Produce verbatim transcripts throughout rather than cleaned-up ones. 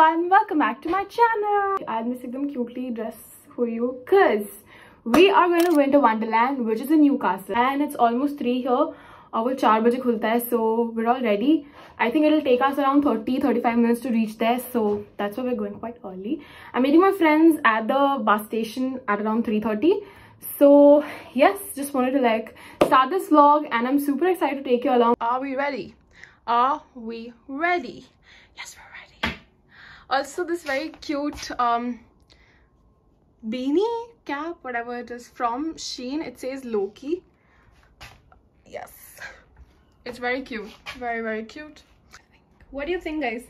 everyone, welcome back to my channel. आज मैं एकदम cutely dress हुई हूँ cause we are going to Winter Wonderland, which is in Newcastle, and it's almost three here. और वो चार बजे खुलता है, so we're all ready. I think it'll take us around thirty to thirty-five minutes to reach there, so that's why we're going quite early. I'm meeting my friends at the bus station at around three thirty. So yes, just wanted to like start this vlog, and I'm super excited to take you along. Are we ready? Are we ready? Yes, we're ready. Also, this very cute um beanie, cap, whatever it is, from Shein. It says Loki. Yes, it's very cute, very very cute. What do you think, guys?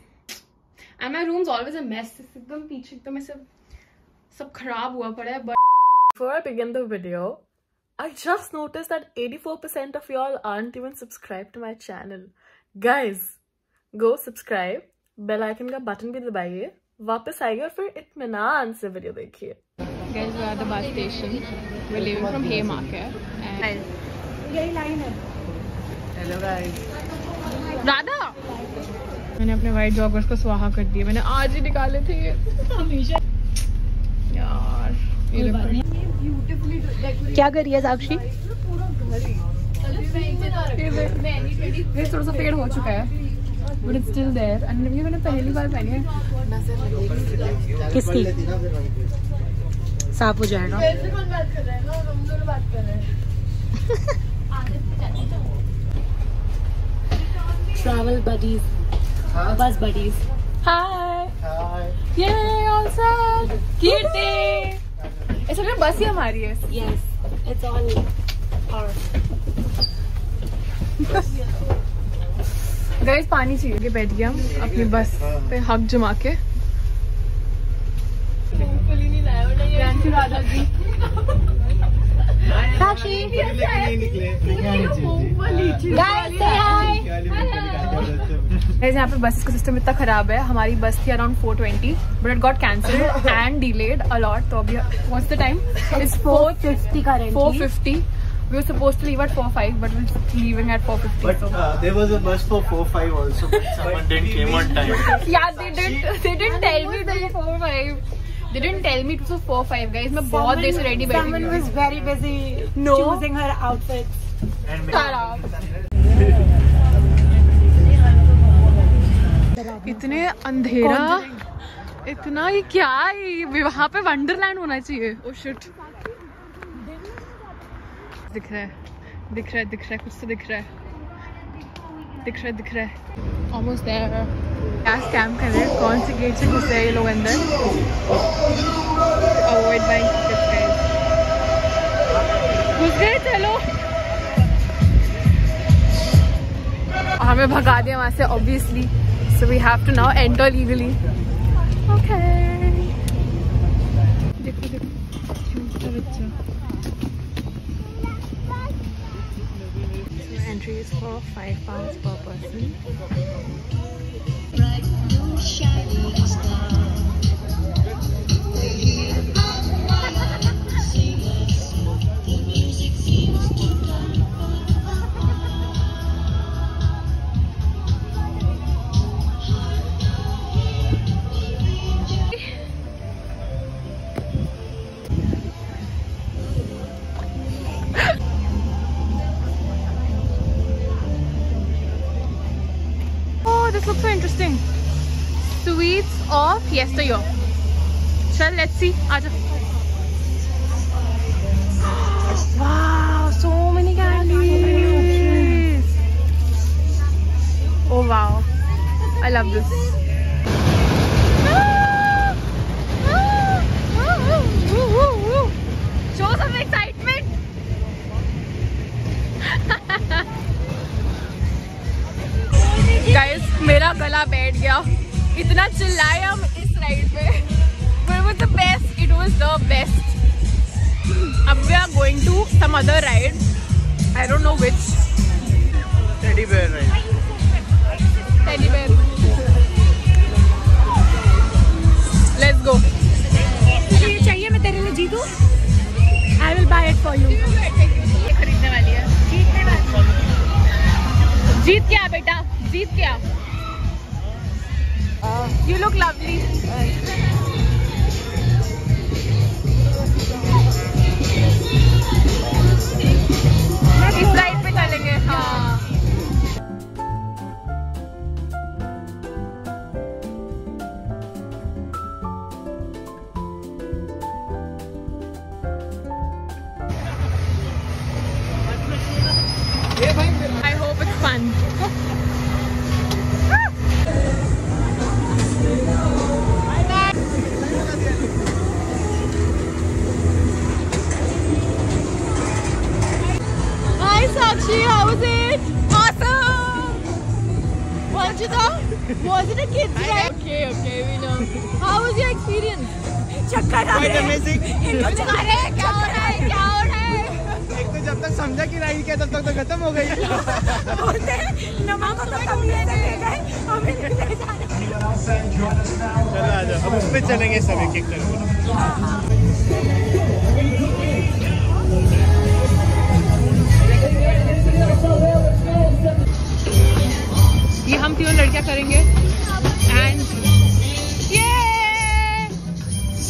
And my room's always a mess. It's एकदम पीछे एकदम सब सब खराब हुआ पड़ा है. But before I begin the video, I just noticed that eighty-four percent of y'all aren't even subscribed to my channel, guys. Go subscribe, bell icon का button भी दबाइए, वापस आएगा और फिर इत्मीनान से वीडियो देखिए. Guys, we are at the bus station. We're leaving from Haymarket. यही लाइन है. Hello guys. राधा. मैंने अपने white joggers को स्वाहा कर दिए. मैंने आज ही निकाले थे ये. हमेशा. यार. क्या कर रही है साक्षी? ये थोड़ा सा पेड़ हो चुका है. But it's still there. And ये मैंने पहली बार पहनी है. किसकी? साफ हो जाएगा. बात कर रहे हैं ना, हम दोनों बात कर रहे हैं. Travel buddies. Bus buddies. Hi. Hi. Yay! All set. Kitty. It's only bus ही हमारी है. Yes. It's all ours. Guys पानी चाहिए. बैठ गया हम अपनी बस पे हक जमा के. यहाँ पे बसेस का सिस्टम इतना खराब है. हमारी बस थी around four twenty, but it got cancelled and delayed a lot. तो अभी what's the time? It's four fifty currently. We were supposed to leave at four five, but we're leaving at four fifty. But uh, there was a bus for four five also, but someone didn't came on time. Yeah, they didn't. They didn't tell me it was four five. They didn't tell me it was four five, guys. मैं बहुत देर से ready बैठी. Someone was very busy no. choosing her outfits. खराब. इतने अंधेरा, इतना ये क्या है? वहाँ पे वंडरलैंड होना चाहिए. Oh shit. दिख रहा है दिख रहा है दिख रहा है कुछ तो दिख रहा है दिख रहा है दिख रहा है. Almost there. गैस कैंप कर रहे हैं. कौन से गेट से घुस रहे ये लोग अंदर? Avoid buying ticket guys. घुस गए. चलो हमें भगा दिया वहाँ से obviously. So we have to now enter legally. Okay देखो देखो बच्चा. Entry is for five pounds per person. Looks so interesting. Sweets of yesteryear. Shall let's see. Aja. Wow, so many candies. Oh wow, I love this. Show some excitement. Guys, मेरा गला बैठ गया. इतना चिल्लाए हम इस राइड पे. It was the best. It was the best. अब we are going to some other ride. I don't know which. Teddy bear ride. Teddy bear. Let's go. ये चाहिए मैं तेरे लिए Jitu. I will buy it for you. ये खरीदने वाली है. जीतने वाली. जीत क्या बेटा? जीत क्या? You look lovely. इस लाइट पे चलेंगे हाँ. I hope it's fun. Hi Sakshi, how was it? Awesome! Weren't you though? Was it a kid's ride? Okay, okay, we know. How was your experience? Quite amazing. जब तक समझा कि ride क्या तब तक तो खत्म हो गई बोलते नमा को तो कभी ले गए हमें ले जा चलो आ जाओ अब उस पे चलेंगे सब एक एक करके ये हम तीनों लड़कियां करेंगे एंड ये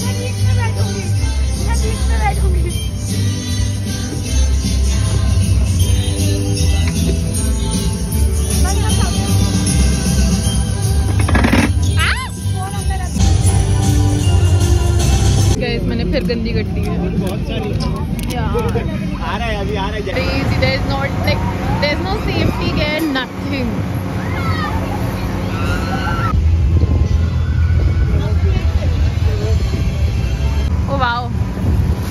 नदी में बैठोगे नदी में बैठोगे मैंने फिर गंदी कर दी है बहुत सारी आ रहा है अभी आ रहा है easy there is not like there is no safety gear nothing oh wow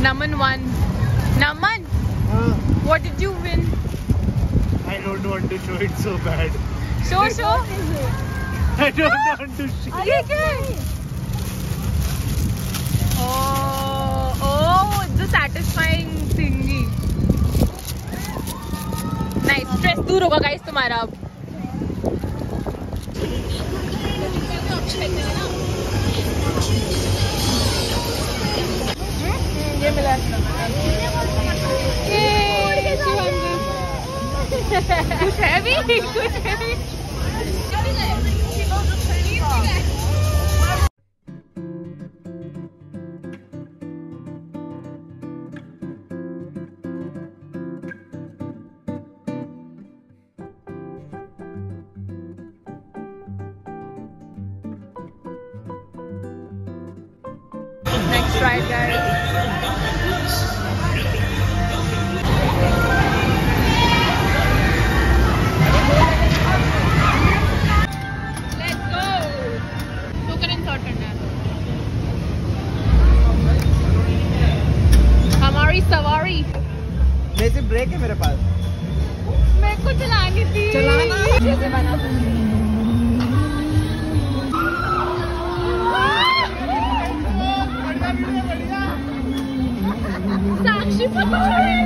Naman won Naman huh? What did you win? I don't want to show it so bad show show I don't ah! want to show ये क्या है Oh, oh, it's a satisfying thingy. Nice. Stress दूर होगा guys तुम्हारा अब. ये मिला कुछ है भी कुछ है भी Right, guys. Let's go. So can insert करना है. हमारी सवारी. वैसे ब्रेक है मेरे पास. मैं कुछ चलानी थी. चलाना. जैसे बना Sakshi Patori! So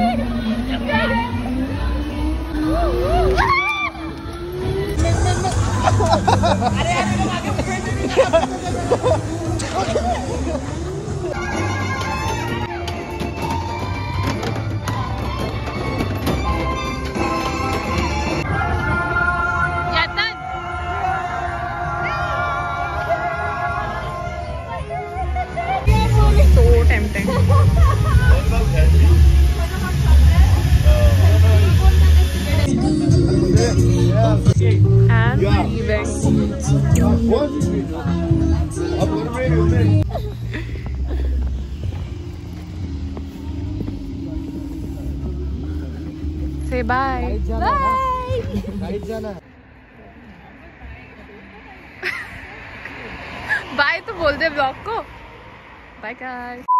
tempting. And yeah. leaving. Say bye. Bye. Bye. Bye. To बोल दे vlog को. Bye guys.